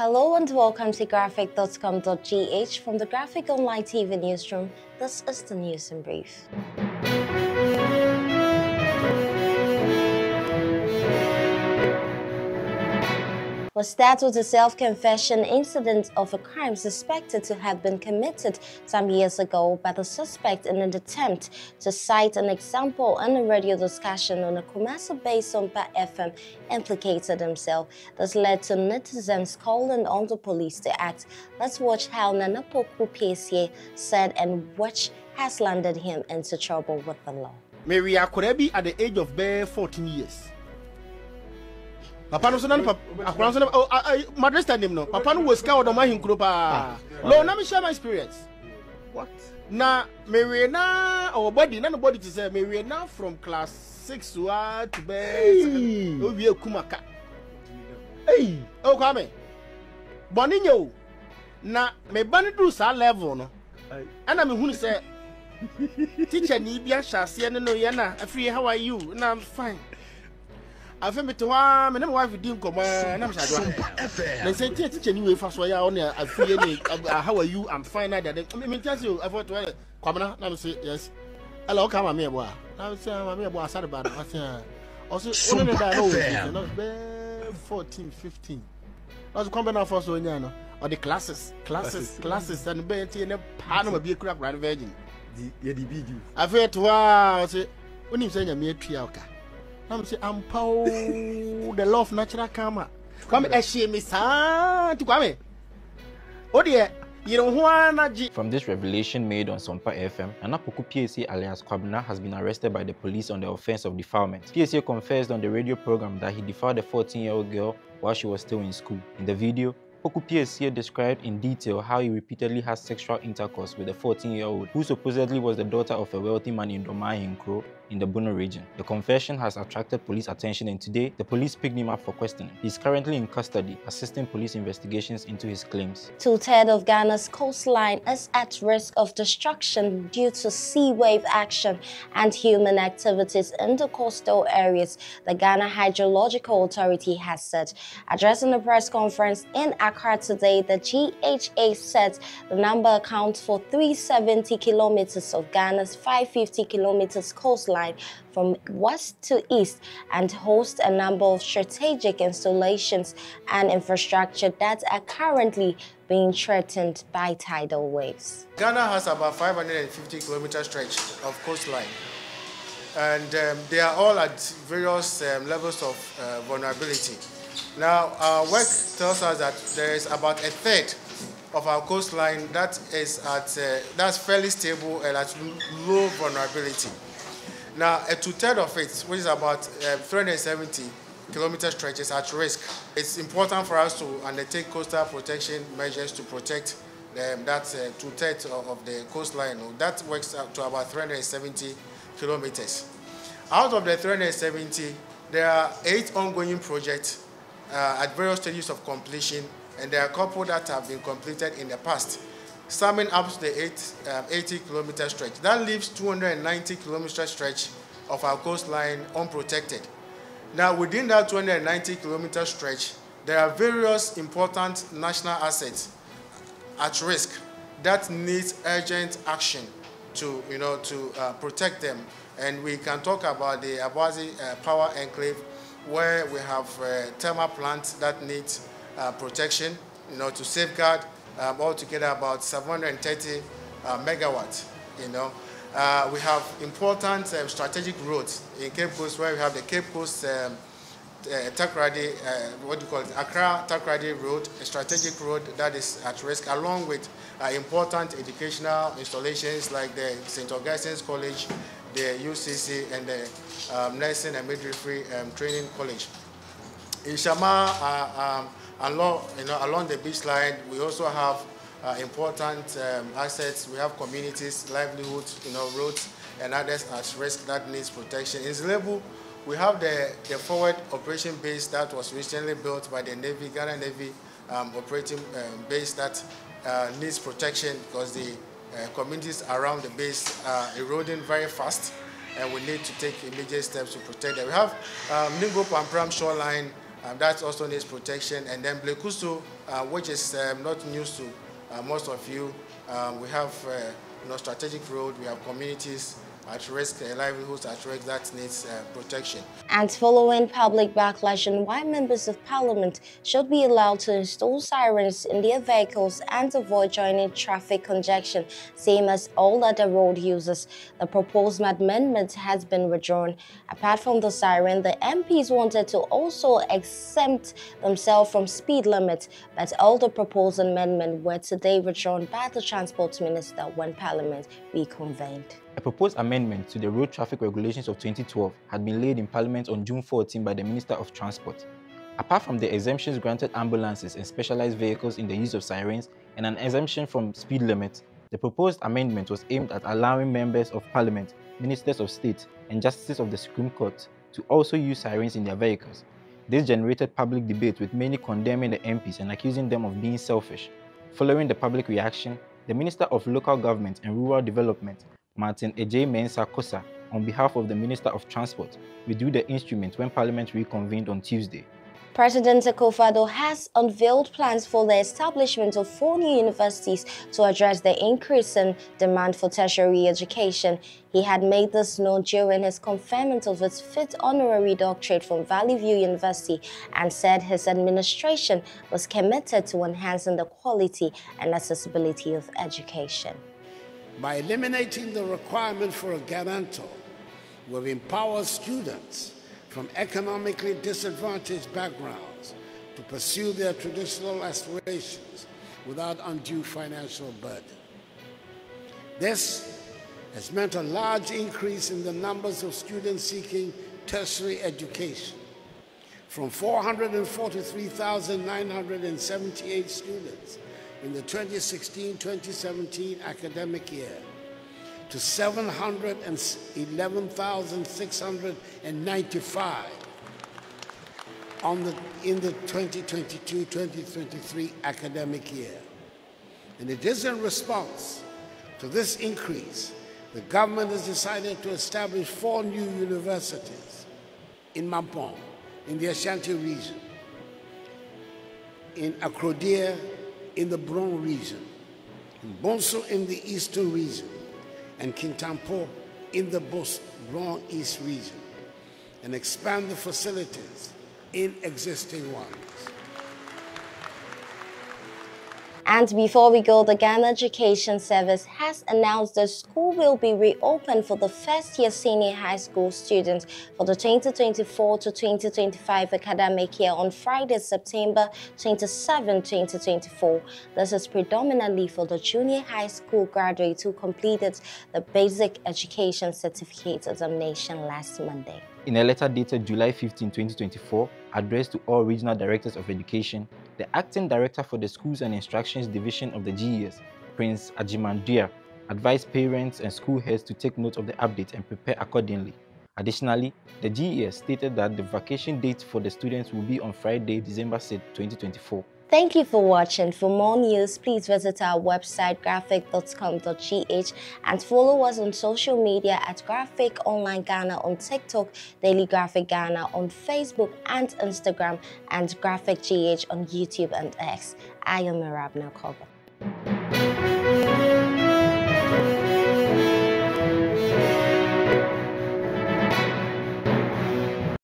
Hello and welcome to graphic.com.gh from the Graphic Online TV newsroom. This is the news in brief. We start with the self-confession incident of a crime suspected to have been committed some years ago by the suspect in an attempt to cite an example in a radio discussion on a Kumasi-based Sompa FM implicated himself. This led to netizens calling on the police to act. Let's watch how Nana Poku Pesie said and which has landed him into trouble with the law. Maria Kurebi at the age of bare 14 years. Papa no so na akura so na Madrid stadium no papa no was scared of my him pa no na me share my experience what na me we na our body na nobody to say me we na from class 6 to be o wie kumaka eh o kwa me boninyo na me ban do sa level no ana me hunu say teacher ni bia shase no ye na afri how are you na I'm fine. I feel me to one, my wife is doing come on. I'm they say, teacher, you first way on I feel how are you? I'm fine. I did. Me tell you, I thought to Kwabna. Now say yes. Hello, come on, me boy. Now say, me boy, sorry about that. Also, only that no, be 14, 15. Also, come back first way now. Or the classes, and be the panel be crap right virgin. The video. I feel to one. Say, when you say you me three hours. I'm saying, I'm pow the law of natural karma. Come, oh dear, you don't want. From this revelation made on Sompa FM, Nana Poku Pesie alias Kwabna has been arrested by the police on the offense of defilement. Pesie confessed on the radio program that he defiled a 14-year-old girl while she was still in school. In the video, Poku Pesie described in detail how he repeatedly had sexual intercourse with a 14-year-old who supposedly was the daughter of a wealthy man in Domae in the Bono region. The confession has attracted police attention and today, the police picked him up for questioning. He is currently in custody, assisting police investigations into his claims. 2/3 of Ghana's coastline is at risk of destruction due to sea wave action and human activities in the coastal areas, the Ghana Hydrological Authority has said. Addressing a press conference in Accra today, the GHA said the number accounts for 370 kilometers of Ghana's 550 kilometers coastline from west to east and hosts a number of strategic installations and infrastructure that are currently being threatened by tidal waves. Ghana has about 550 kilometer stretch of coastline and they are all at various levels of vulnerability. Now, our work tells us that there is about 1/3 of our coastline that is at that's fairly stable and at low vulnerability. Now, 2/3 of it, which is about 370 kilometer stretch, is at risk. It's important for us to undertake coastal protection measures to protect that 2/3 of the coastline. That works up to about 370 kilometers. Out of the 370, there are 8 ongoing projects at various stages of completion, and there are a couple that have been completed in the past, summing up to the 80 kilometer stretch. That leaves 290 kilometer stretch of our coastline unprotected. Now, within that 290 kilometer stretch, there are various important national assets at risk that needs urgent action to, protect them. And we can talk about the Abazi power enclave, where we have thermal plants that need protection, to safeguard altogether about 730 megawatts, We have important strategic roads in Cape Coast, where we have the Cape Coast Takoradi, Accra-Takoradi Road, a strategic road that is at risk, along with important educational installations like the St. Augustine's College, the UCC, and the Nursing and Midwifery Training College. In Shama, along the beach line, we also have important assets. We have communities, livelihoods, roads, and others at risk that needs protection. In Zilebu, we have the forward operation base that was recently built by the Navy, Ghana Navy operating base that needs protection because the communities around the base are eroding very fast, and we need to take immediate steps to protect them. We have Ningo Pampram shoreline That also needs protection. And then Blekusu, which is not news to most of you, we have strategic road, we have communities at risk, livelihoods at risk that needs protection. And following public backlash on why members of parliament should be allowed to install sirens in their vehicles and avoid joining traffic congestion, same as all other road users, the proposed amendment has been withdrawn. Apart from the siren, the MPs wanted to also exempt themselves from speed limits, but all the proposed amendments were today withdrawn by the Transport Minister when Parliament reconvened. A proposed amendment to the Road Traffic Regulations of 2012 had been laid in Parliament on June 14 by the Minister of Transport. Apart from the exemptions granted ambulances and specialized vehicles in the use of sirens and an exemption from speed limits, the proposed amendment was aimed at allowing members of Parliament, ministers of state, and justices of the Supreme Court to also use sirens in their vehicles. This generated public debate, with many condemning the MPs and accusing them of being selfish. Following the public reaction, the Minister of Local Government and Rural Development, Martin Ejay Mensakosa, on behalf of the Minister of Transport, withdrew the instrument when Parliament reconvened on Tuesday. President Ekofado has unveiled plans for the establishment of 4 new universities to address the increase in demand for tertiary education. He had made this known during his conferment of his 5th honorary doctorate from Valley View University, and said his administration was committed to enhancing the quality and accessibility of education. By eliminating the requirement for a guarantor, we'll empower students from economically disadvantaged backgrounds to pursue their traditional aspirations without undue financial burden. This has meant a large increase in the numbers of students seeking tertiary education, from 443,978 students in the 2016-2017 academic year to 711,695 in the 2022-2023 academic year. And it is in response to this increase, the government has decided to establish 4 new universities in Mampong, in the Ashanti region, in Akrodie, in the Bron region, in Bonso in the eastern region, and Kintampo in the Bron East region, and expand the facilities in existing ones. And before we go, the Ghana Education Service has announced the school will be reopened for the first-year senior high school students for the 2024 to 2025 academic year on Friday, September 27, 2024. This is predominantly for the junior high school graduates who completed the Basic Education Certificate examination last Monday. In a letter dated July 15, 2024, addressed to all regional directors of education, the acting director for the Schools and Instructions Division of the GES, Prince Ajimandia, advised parents and school heads to take note of the update and prepare accordingly. Additionally, the GES stated that the vacation date for the students will be on Friday, December 6, 2024. Thank you for watching. For more news, please visit our website graphic.com.gh and follow us on social media at Graphic Online Ghana on TikTok, Daily Graphic Ghana on Facebook and Instagram, and Graphic GH on YouTube and X. I am Mirabna Koba.